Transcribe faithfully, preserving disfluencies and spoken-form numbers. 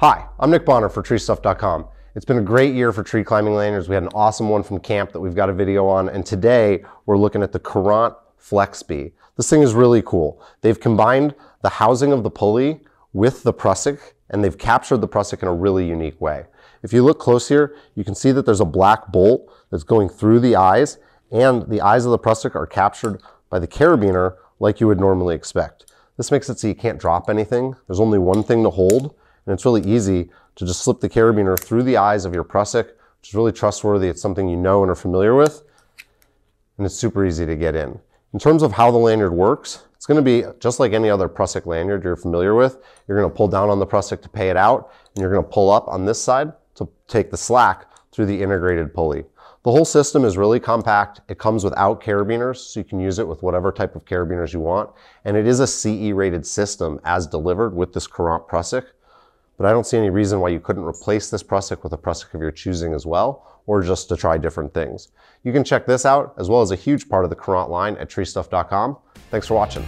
Hi, I'm Nick Bonner for tree stuff dot com. It's been a great year for tree climbing lanyards. We had an awesome one from camp that we've got a video on, and today we're looking at the Courant Flexbee. This thing is really cool. They've combined the housing of the pulley with the Prusik, and they've captured the Prusik in a really unique way. If you look close here, you can see that there's a black bolt that's going through the eyes, and the eyes of the Prusik are captured by the carabiner like you would normally expect. This makes it so you can't drop anything. There's only one thing to hold, and it's really easy to just slip the carabiner through the eyes of your Prusik, which is really trustworthy. It's something you know and are familiar with, and it's super easy to get in. In terms of how the lanyard works, it's gonna be just like any other Prusik lanyard you're familiar with. You're gonna pull down on the Prusik to pay it out, and you're gonna pull up on this side to take the slack through the integrated pulley. The whole system is really compact. It comes without carabiners, so you can use it with whatever type of carabiners you want. And it is a C E rated system as delivered with this Courant Prusik. But I don't see any reason why you couldn't replace this Prusik with a Prusik of your choosing as well, or just to try different things. You can check this out, as well as a huge part of the Courant line, at tree stuff dot com. Thanks for watching.